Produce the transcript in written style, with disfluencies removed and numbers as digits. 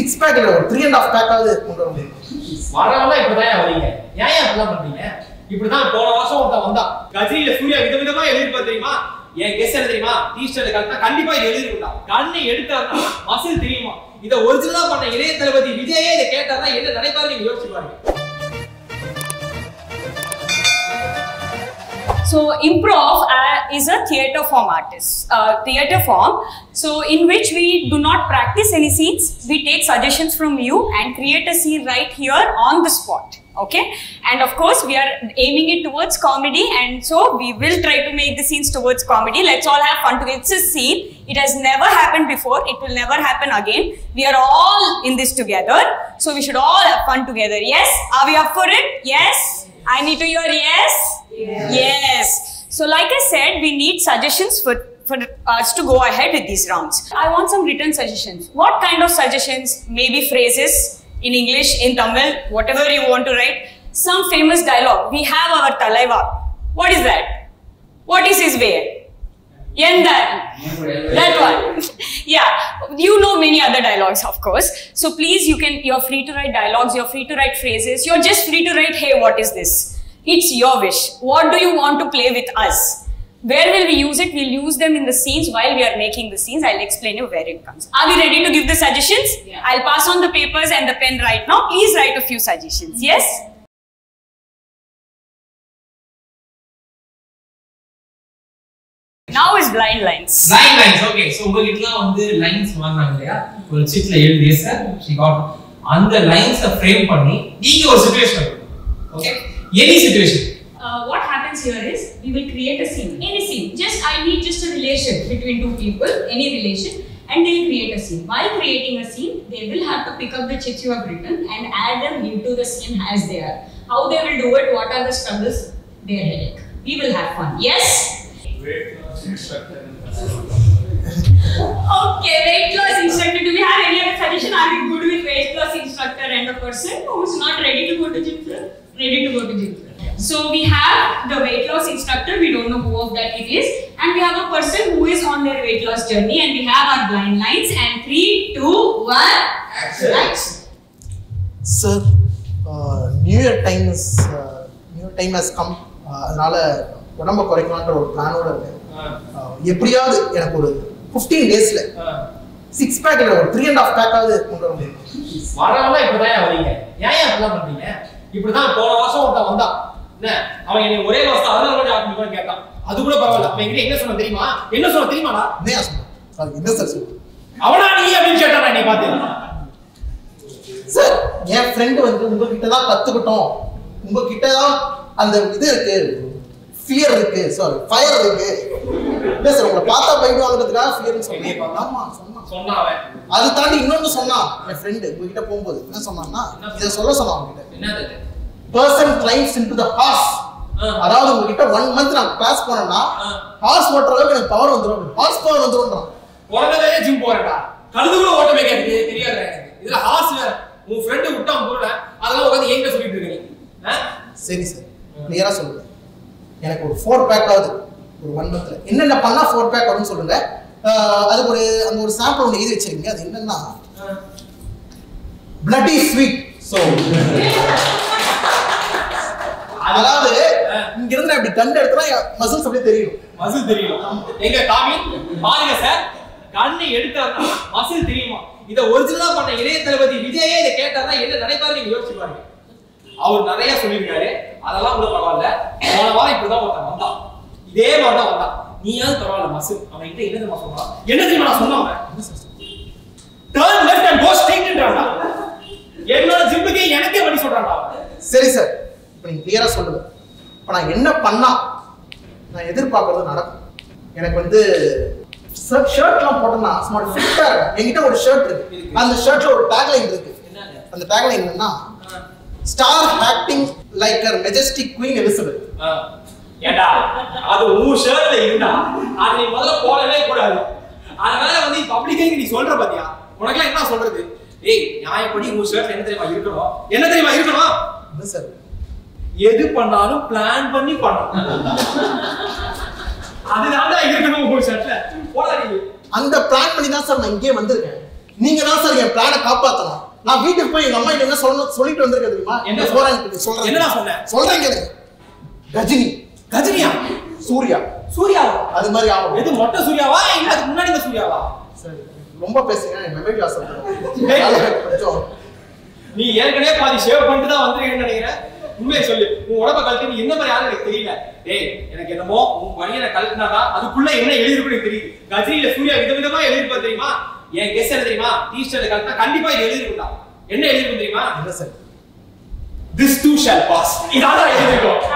6 pack 3.5 pack கொண்டு வர முடியும். வரவங்கள இப்பதான் வரீங்க. ஏன் அப்படி பண்றீங்க? இப்படிதான் போன வருஷம் ஒருத்தன் வந்தா. கஜரியில சூர்யா விதவிதமா எழுதிருப்பா தெரியுமா? ஏன் கெஸ் என்ன தெரியுமா? டீ-ஷர்ட் கலந்தா கண்டிப்பா எழுதிருக்குடா. கண்ணை எடுத்தாருன்னா அசல் தெரியுமா? இத ஒரிஜினலா பண்ண இளைய தளபதி விஜயே இத கேட்டாருன்னா என்ன நினைப்பாரு நீங்க யோசிச்சு பாருங்க. So improv is a theatre form artist, theatre form. So in which we do not practice any scenes. We take suggestions from you and create a scene right here on the spot. Okay, and of course we are aiming it towards comedy, and so we will try to make the scenes towards comedy. Let's all have fun together. It's a scene. It has never happened before. It will never happen again. We are all in this together. So we should all have fun together. Yes, are we up for it? Yes. I need to hear yes? Yes. Yes. So like I said, we need suggestions for us to go ahead with these rounds. I want some written suggestions. What kind of suggestions? Maybe phrases in English, in Tamil, whatever you want to write. Some famous dialogue. We have our Talaiva. What is that? What is his way? Yendar. That one. Yeah. You know many other dialogues, of course. So please, you're free to write dialogues, you're free to write phrases, you're just free to write, hey, what is this? It's your wish. What do you want to play with us? Where will we use it? We'll use them in the scenes while we are making the scenes. I'll explain you where it comes. Are we ready to give the suggestions? Yeah. I'll pass on the papers and the pen right now. Please write a few suggestions. Yes? Now is blind lines. Blind lines, okay. So, you got lines one sheet she got and the lines frame panni. Your situation, okay? Any situation. What happens here is we will create a scene, any scene. Just I need just a relation between two people, any relation, and they'll create a scene. While creating a scene, they will have to pick up the chits you have written and add them into the scene as they are. How they will do it? What are the struggles? They are headache. We will have fun. Yes. Weight loss instructor. Okay, weight loss instructor. Do we have any other suggestion? Are we good with weight loss instructor and a person who is not ready to go to gym? Ready to go to gym. So we have the weight loss instructor. We don't know who of that it is, and we have a person who is on their weight loss journey. And we have our blind lines. And 3, 2, 1. Action. Sir, New Year time has come. உடம்ப குறைக்கலாம்ன்ற ஒரு பிளானோட இருக்கேன். எப்படியாவது எனக்கு ஒரு 15 டேஸ்ல 6 பேக்ல ஒரு 3.5 back ஆவது கொண்டு வர முடியும். வரவங்கள இப்பதான் வரீங்க. ஏன் அப்படி பண்றீங்க? இப்படிதான் போன வருஷம் ஒருத்தன் வந்தா. என்ன அவன் என்ன ஒரே வருஷம் 16 கோடி ஆட் பண்ணி கேட்டான். அது கூட பரவாயில்லை. அவன் கிட்ட என்ன சொன்னா தெரியுமா? என்ன சொன்னா? என்ன சார் சொன்னா? அவனா நீ அப்படி கேட்டானா நீ பாத்தீங்களா? சார், என் friend வந்து உங்ககிட்ட தான் கத்துக்கிட்டோம். உங்ககிட்ட தான் அந்த இது இருக்கு. Fear இருக்கு, sorry, fire இருக்கு. என்ன சார் உங்களை பார்த்தா பயப்படுவாங்கன்றதுக்காக fearனு சொல்லியே பார்த்தா ஆமா சொன்னா அவன். அது தாண்டி இன்னொன்னு சொன்னான் என் friend உங்ககிட்ட போகும்போது. என்ன சொன்னான்னா இத சொல்ல சொன்னான் உங்ககிட்ட. என்னது? Person climbs into the horse. அதாவது உங்ககிட்ட 1 month நான் கிளாஸ் போனேன்னா horse ஓட்டறதுக்கு எனக்கு பவர் வந்துரும். Horse பவர் வந்துரும்ன்றான். உடனே ஜிம் போறடா. கழுது கூட ஓட்ட மேக்காது தெரியாது எனக்கு. இதுல horse வேற. உன் friend விட்டான் போற. அதெல்லாம் உட்கார்ந்து ஏங்க சொல்லிட்டு இருக்கீங்க. சரி சார். கிளியரா சொல்லுங்க. எனக்கு ஒரு 4 பேக் ஆகுது ஒரு 1 மந்த்ல என்னென்ன பண்ணா 4 பேக் ஆகும்னு சொல்லுங்க. அதுக்கு ஒரு அந்த ஒரு சாம்பிள் ஒன்னு எழுதி வச்சிருங்க. அது என்னன்னா bloody sweet. சோ அதாவது இங்க இருந்து அப்படி கண்ணை எடுத்தா மசில்ஸ் அப்படியே தெரியும். மசில் தெரியும். எங்க காமி பாருங்க சார் கண்ணை எடுத்தாருன்னா மசில் தெரியுமா? இத ஒரிஜினலா பண்ண இளைய தளபதி விஜயே இத கேட்டாருன்னா என்ன நினைப்பாரு நீங்க யோசிச்சு பாருங்க. அவர் நிறைய சொல்லியிருக்காரு. அதெல்லாம் கூட பரவாயில்ல. போன வாரம் இப்படிதான் ஒருத்தன் வந்தான். இதே மாதிரிதான் வந்தான். நீயாவது பரவாயில்ல மசு அவன் கிட்ட என்ன தெரியுமா சொன்னா? என்ன தெரியுமா நான் சொன்னவன்? டர்ன் லெஃப்ட் அண்ட் கோ ஸ்ட்ரெயிட்ன்றான்டா. என்னோட ஜிம்முக்கு எனக்கே வழி சொல்றான்டா. சரி சார் இப்போ நீங்க கிளியரா சொல்லுங்க. இப்போ நான் என்ன பண்ணா நான் எதிர்பார்க்கறது நடக்கும்? எனக்கு வந்து ஷர்ட்லாம் போட்டோம்னா ஸ்மார்ட் ஃபிட்டா இருக்கும். என்கிட்ட ஒரு ஷர்ட் இருக்கு. அந்த ஷர்ட்ல ஒரு டேக்லைன் இருக்கு. அந்த டேக்லைன் என்னன்னா Star acting like a majestic Queen Elizabeth. ஏடா அது ஊ ஷர்ட்ல இருந்தா அது நீ முதல்ல போடவே கூடாது. அதனால வந்து பப்ளிக்கேங்க நீ சொல்ற பாத்தியா? உனக்கெல்லாம் என்ன சொல்றது? ஏய் நியாயப்படி ஊ ஷர்ட்ல என்ன தெரியுமா இருக்கணும்? என்ன தெரியுமா இருக்கணும்? என்ன சார்? எது பண்ணாலும் பிளான் பண்ணி பண்ணணும். அதனால இருக்கணும் ஊ ஷர்ட்ல. போடா நீ. அந்த பிளான் பண்ணி தான் சார் நான் இங்கே வந்திருக்கேன். நீங்க தான் சார் என் பிளானை காப்பாத்தலாம். நான் வீட்டுக்கு போய் எங்க அம்மா கிட்ட என்ன சொல்லிட்டு வந்திருக்கேன் தெரியுமா? என்ன சொல்றேன்? என்ன சொன்னேன்? சொல்றேன் கேளுங்க. ரஜினி. ரஜினியா? சூர்யா. சூர்யா. அது மாதிரி ஆகும். எது மொட்டை சூர்யாவா இல்ல அதுக்கு முன்னாடி இந்த சூர்யாவா? சரி ரொம்ப பேசுறீங்க. நான் மெமரி லாஸ் பண்றேன். நீ ஏற்கனவே பாதி ஷேவ் பண்ணிட்டு தான் வந்திருக்கேன்னு நினைக்கிறேன். உண்மையை சொல்லு. உன் உடம்ப கழட்டி என்ன மாதிரி யாரும் எனக்கு தெரியல. டேய் எனக்கு என்னமோ உன் பணியை கழட்டினாதான் அதுக்குள்ள என்ன எழுதிருக்குன்னு எனக்கு தெரியுது. கஜினியில சூர்யா விதவிதமா எழுதிருப்பா தெரியுமா? என் கெஸ் என்ன தெரியுமா? டீஸ்டர்ல கழட்டினா கண்டிப்பா இது எழுதிருக்குண்டா. என்ன எழுதிருக்கும் தெரியுமா? This too shall pass. இதாதான் எழுதிருக்கும்.